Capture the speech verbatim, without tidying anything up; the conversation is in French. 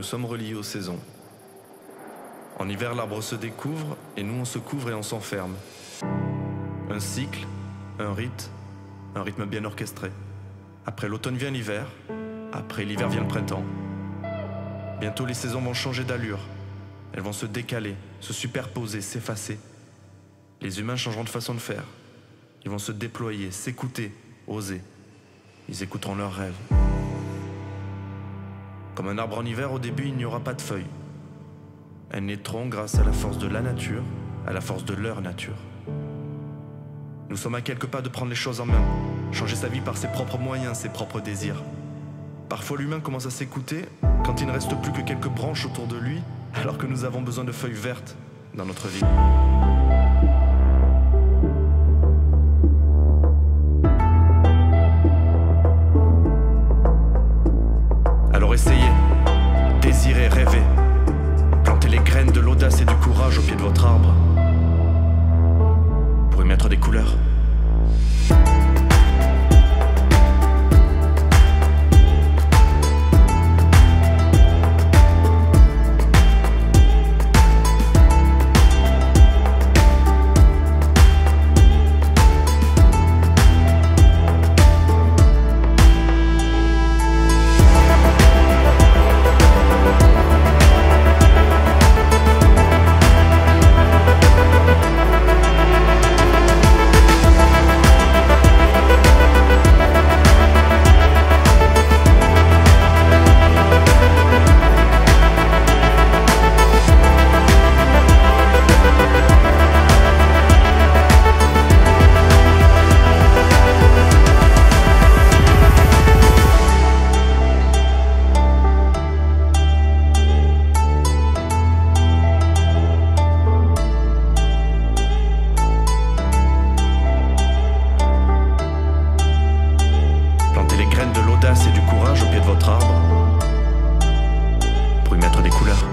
nous sommes reliés aux saisons. En hiver, l'arbre se découvre et nous on se couvre et on s'enferme. Un cycle, un rite, un rythme bien orchestré. Après l'automne vient l'hiver, après l'hiver vient le printemps. Bientôt les saisons vont changer d'allure. Elles vont se décaler, se superposer, s'effacer. Les humains changeront de façon de faire. Ils vont se déployer, s'écouter, oser. Ils écouteront leurs rêves. Comme un arbre en hiver, au début, il n'y aura pas de feuilles. Elles naîtront grâce à la force de la nature, à la force de leur nature. Nous sommes à quelques pas de prendre les choses en main, changer sa vie par ses propres moyens, ses propres désirs. Parfois, l'humain commence à s'écouter quand il ne reste plus que quelques branches autour de lui, alors que nous avons besoin de feuilles vertes dans notre vie. Alors essayez, désirez, rêvez, plantez les graines de l'audace et du courage au pied de votre arbre pour y mettre des couleurs. De l'audace et du courage au pied de votre arbre pour y mettre des couleurs.